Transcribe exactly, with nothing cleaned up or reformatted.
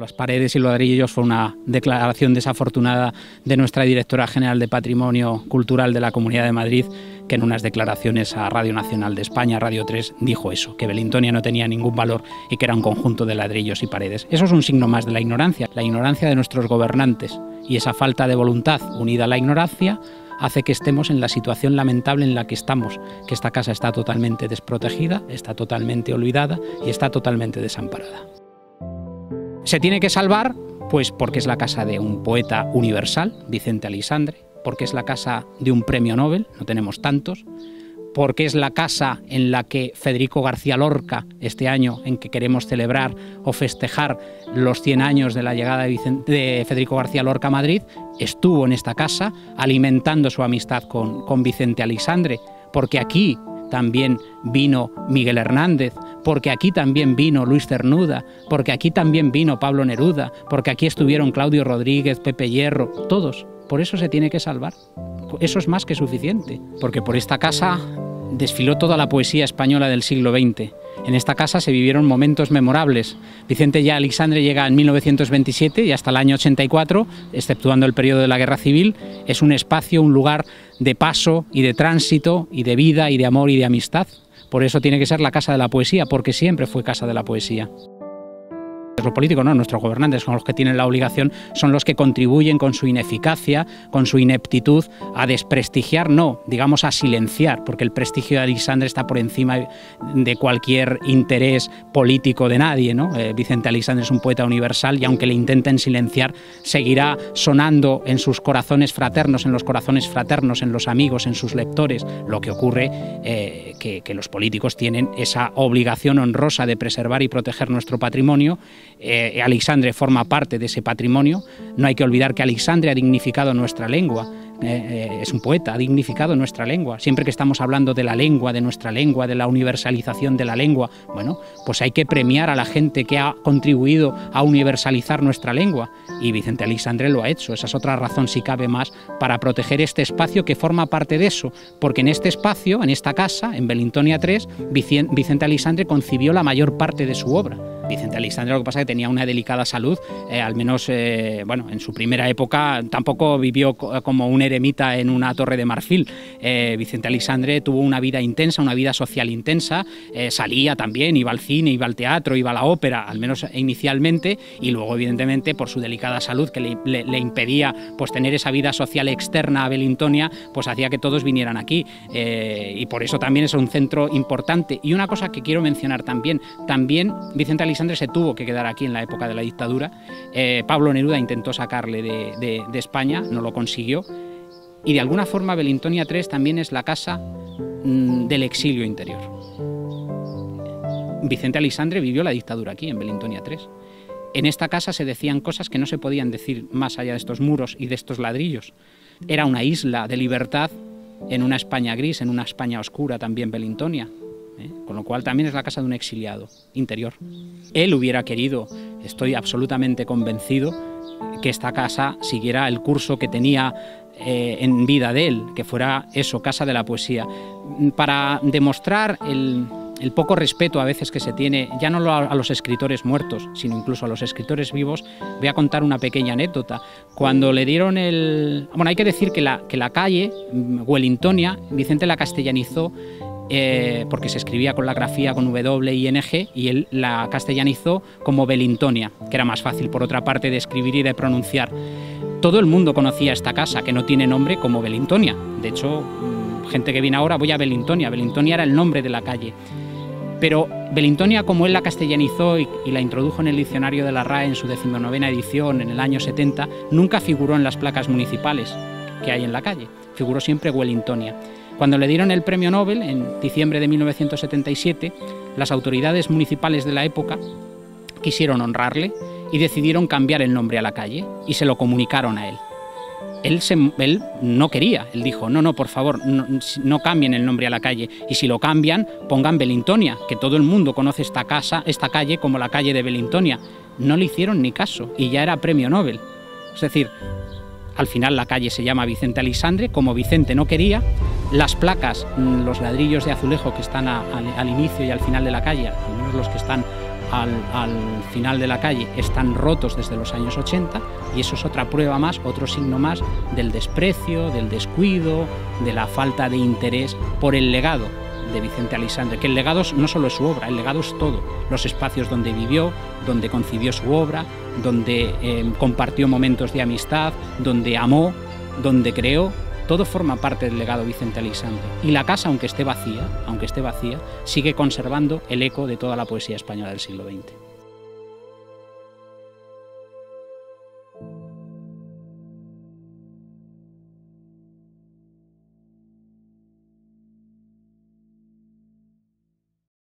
Las paredes y los ladrillos fue una declaración desafortunada de nuestra directora general de Patrimonio Cultural de la Comunidad de Madrid, que en unas declaraciones a Radio Nacional de España, Radio tres, dijo eso, que Velintonia no tenía ningún valor y que era un conjunto de ladrillos y paredes. Eso es un signo más de la ignorancia, la ignorancia de nuestros gobernantes, y esa falta de voluntad unida a la ignorancia hace que estemos en la situación lamentable en la que estamos, que esta casa está totalmente desprotegida, está totalmente olvidada y está totalmente desamparada. Se tiene que salvar, pues porque es la casa de un poeta universal, Vicente Aleixandre, porque es la casa de un premio Nobel, no tenemos tantos, porque es la casa en la que Federico García Lorca, este año en que queremos celebrar o festejar los cien años de la llegada de, Vicente, de Federico García Lorca a Madrid, estuvo en esta casa alimentando su amistad con, con Vicente Aleixandre, porque aquí también vino Miguel Hernández, porque aquí también vino Luis Cernuda, porque aquí también vino Pablo Neruda, porque aquí estuvieron Claudio Rodríguez, Pepe Hierro, todos. Por eso se tiene que salvar. Eso es más que suficiente, porque por esta casa desfiló toda la poesía española del siglo veinte. En esta casa se vivieron momentos memorables. Vicente Aleixandre llega en mil novecientos veintisiete y hasta el año ochenta y cuatro, exceptuando el periodo de la Guerra Civil, es un espacio, un lugar de paso y de tránsito y de vida y de amor y de amistad. Por eso tiene que ser la casa de la poesía, porque siempre fue casa de la poesía. Los políticos no, nuestros gobernantes son los que tienen la obligación, son los que contribuyen con su ineficacia, con su ineptitud, a desprestigiar, no, digamos a silenciar, porque el prestigio de Aleixandre está por encima de cualquier interés político de nadie, ¿no? Eh, Vicente Aleixandre es un poeta universal y aunque le intenten silenciar, seguirá sonando en sus corazones fraternos, en los corazones fraternos, en los amigos, en sus lectores. Lo que ocurre eh, que, que los políticos tienen esa obligación honrosa de preservar y proteger nuestro patrimonio. Eh, Aleixandre forma parte de ese patrimonio. No hay que olvidar que Aleixandre ha dignificado nuestra lengua. Eh, eh, es un poeta, ha dignificado nuestra lengua. Siempre que estamos hablando de la lengua, de nuestra lengua, de la universalización de la lengua, bueno, pues hay que premiar a la gente que ha contribuido a universalizar nuestra lengua. Y Vicente Aleixandre lo ha hecho. Esa es otra razón, si cabe más, para proteger este espacio que forma parte de eso. Porque en este espacio, en esta casa, en Velintonia tres, Vicente Aleixandre concibió la mayor parte de su obra. Vicente Aleixandre, lo que pasa es que tenía una delicada salud, eh, al menos eh, bueno, en su primera época tampoco vivió como un eremita en una torre de marfil. Eh, Vicente Aleixandre tuvo una vida intensa, una vida social intensa, eh, salía también, iba al cine, iba al teatro, iba a la ópera, al menos inicialmente, y luego evidentemente por su delicada salud que le, le, le impedía pues, tener esa vida social externa a Velintonia, pues hacía que todos vinieran aquí, eh, y por eso también es un centro importante. Y una cosa que quiero mencionar también, también Vicente Aleixandre Aleixandre se tuvo que quedar aquí en la época de la dictadura. Eh, Pablo Neruda intentó sacarle de, de, de España, no lo consiguió. Y de alguna forma Velintonia tres también es la casa mmm, del exilio interior. Vicente Aleixandre vivió la dictadura aquí, en Velintonia tres. En esta casa se decían cosas que no se podían decir más allá de estos muros y de estos ladrillos. Era una isla de libertad en una España gris, en una España oscura también Velintonia. ¿Eh? Con lo cual también es la casa de un exiliado interior. Él hubiera querido, estoy absolutamente convencido, que esta casa siguiera el curso que tenía eh, en vida de él, que fuera eso, casa de la poesía. Para demostrar el, el poco respeto a veces que se tiene, ya no a, a los escritores muertos, sino incluso a los escritores vivos, voy a contar una pequeña anécdota. Cuando le dieron el... Bueno, hay que decir que la, que la calle, Velintonia, Vicente la castellanizó. Eh, porque se escribía con la grafía con doble u i ene ge y él la castellanizó como Velintonia, que era más fácil por otra parte de escribir y de pronunciar. Todo el mundo conocía esta casa, que no tiene nombre, como Velintonia. De hecho, gente que viene ahora, voy a Velintonia. Velintonia era el nombre de la calle. Pero Velintonia, como él la castellanizó y, y la introdujo en el diccionario de la R A E en su decimonovena edición en el año setenta, nunca figuró en las placas municipales que hay en la calle. Figuró siempre Velintonia. Cuando le dieron el premio Nobel, en diciembre de mil novecientos setenta y siete, las autoridades municipales de la época quisieron honrarle y decidieron cambiar el nombre a la calle y se lo comunicaron a él. Él, se, él no quería, él dijo, no, no, por favor, no, no cambien el nombre a la calle y si lo cambian, pongan Velintonia, que todo el mundo conoce esta casa, esta calle como la calle de Velintonia. No le hicieron ni caso y ya era premio Nobel. Es decir, al final la calle se llama Vicente Aleixandre, como Vicente no quería. Las placas, los ladrillos de azulejo que están a, a, al inicio y al final de la calle, al menos los que están al, al final de la calle están rotos desde los años ochenta, y eso es otra prueba más, otro signo más del desprecio, del descuido, de la falta de interés por el legado de Vicente Aleixandre, que el legado no solo es su obra, el legado es todo, los espacios donde vivió, donde concibió su obra, donde eh, compartió momentos de amistad, donde amó, donde creó. Todo forma parte del legado Vicente Aleixandre, y la casa, aunque esté vacía, aunque esté vacía, sigue conservando el eco de toda la poesía española del siglo veinte.